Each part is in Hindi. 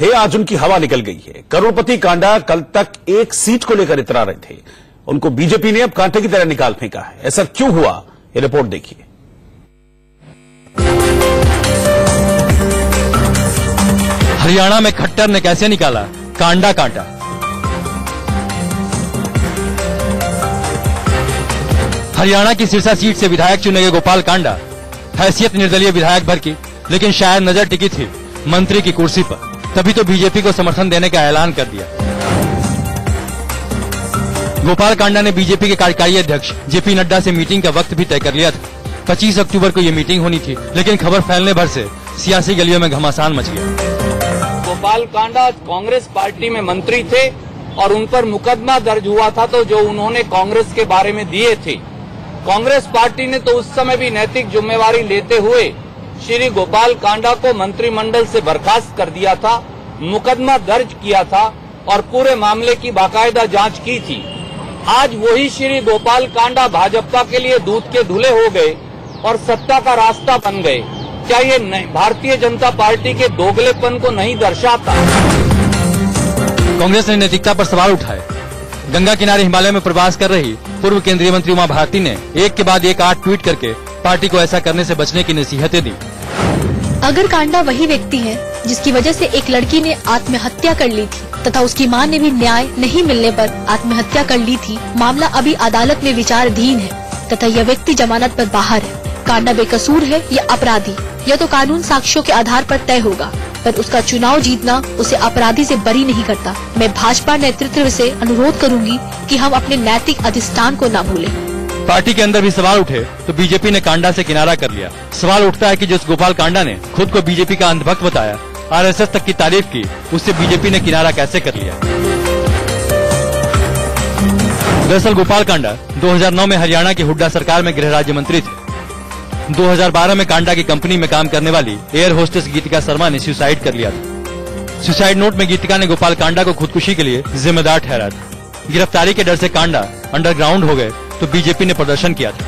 थे, आज उनकी हवा निकल गई है। करोड़पति कांडा कल तक एक सीट को लेकर इतरा रहे थे, उनको बीजेपी ने अब कांटे की तरह निकाल फेंका है। ऐसा क्यों हुआ, ये रिपोर्ट देखिए। हरियाणा में खट्टर ने कैसे निकाला कांडा कांटा। हरियाणा की सिरसा सीट से विधायक चुने गए गोपाल कांडा, हैसियत निर्दलीय विधायक भर की, लेकिन शायद नजर टिकी थी मंत्री की कुर्सी पर, तभी तो बीजेपी को समर्थन देने का ऐलान कर दिया। गोपाल कांडा ने बीजेपी के कार्यकारी अध्यक्ष जेपी नड्डा से मीटिंग का वक्त भी तय कर लिया था। 25 अक्टूबर को ये मीटिंग होनी थी, लेकिन खबर फैलने भर से सियासी गलियों में घमासान मच गया। गोपाल कांडा कांग्रेस पार्टी में मंत्री थे और उन पर मुकदमा दर्ज हुआ था, तो जो उन्होंने कांग्रेस के बारे में दिए थे, कांग्रेस पार्टी ने तो उस समय भी नैतिक जिम्मेवारी लेते हुए श्री गोपाल कांडा को मंत्रिमंडल से बर्खास्त कर दिया था, मुकदमा दर्ज किया था और पूरे मामले की बाकायदा जांच की थी। आज वही श्री गोपाल कांडा भाजपा के लिए दूध के धुले हो गए और सत्ता का रास्ता बन गए। क्या ये भारतीय जनता पार्टी के दोगलेपन को नहीं दर्शाता? कांग्रेस ने नैतिकता पर सवाल उठाए। गंगा किनारे हिमालय में प्रवास कर रही पूर्व केंद्रीय मंत्री उमा भारती ने एक के बाद एक 8 ट्वीट करके पार्टी को ऐसा करने से बचने की नसीहतें दी। अगर कांडा वही व्यक्ति है जिसकी वजह से एक लड़की ने आत्महत्या कर ली थी तथा उसकी मां ने भी न्याय नहीं मिलने पर आत्महत्या कर ली थी, मामला अभी अदालत में विचाराधीन है तथा यह व्यक्ति जमानत पर बाहर है, कांडा बेकसूर है या अपराधी, यह तो कानून साक्ष्यों के आधार पर तय होगा, पर उसका चुनाव जीतना उसे अपराधी से बरी नहीं करता। मैं भाजपा नेतृत्व से अनुरोध करूंगी कि हम अपने नैतिक अधिष्ठान को न भूलें। पार्टी के अंदर भी सवाल उठे तो बीजेपी ने कांडा से किनारा कर लिया। सवाल उठता है कि जो गोपाल कांडा ने खुद को बीजेपी का अंधभक्त बताया, आरएसएस तक की तारीफ की, उससे बीजेपी ने किनारा कैसे कर लिया। दरअसल गोपाल कांडा 2009 में हरियाणा की हुड्डा सरकार में गृह राज्य मंत्री थे। 2012 में कांडा की कंपनी में काम करने वाली एयर होस्टेस गीतिका शर्मा ने सुसाइड कर लिया था। सुसाइड नोट में गीतिका ने गोपाल कांडा को खुदकुशी के लिए जिम्मेदार ठहराया था। गिरफ्तारी के डर से कांडा अंडरग्राउंड हो गए तो बीजेपी ने प्रदर्शन किया था।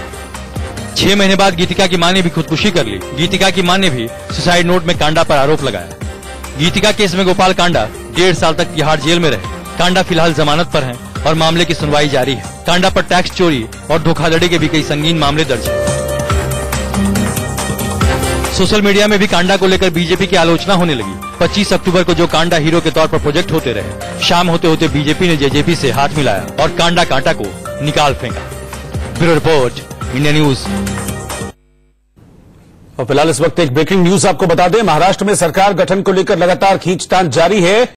6 महीने बाद गीतिका की मां ने भी खुदकुशी कर ली। गीतिका की मां ने भी सुसाइड नोट में कांडा पर आरोप लगाया। गीतिका केस में गोपाल कांडा 1.5 साल तक तिहाड़ जेल में रहे। कांडा फिलहाल जमानत पर हैं और मामले की सुनवाई जारी है। कांडा पर टैक्स चोरी और धोखाधड़ी के भी कई संगीन मामले दर्ज हैं। सोशल मीडिया में भी कांडा को लेकर बीजेपी की आलोचना होने लगी। 25 अक्टूबर को जो कांडा हीरो के तौर पर प्रोजेक्ट होते रहे, शाम होते होते बीजेपी ने जेजेपी से हाथ मिलाया और कांडा कांटा को निकाल फेंका। Bureau report, India news. और फिलहाल इस वक्त एक ब्रेकिंग न्यूज आपको बता दें, महाराष्ट्र में सरकार गठन को लेकर लगातार खींचतान जारी है।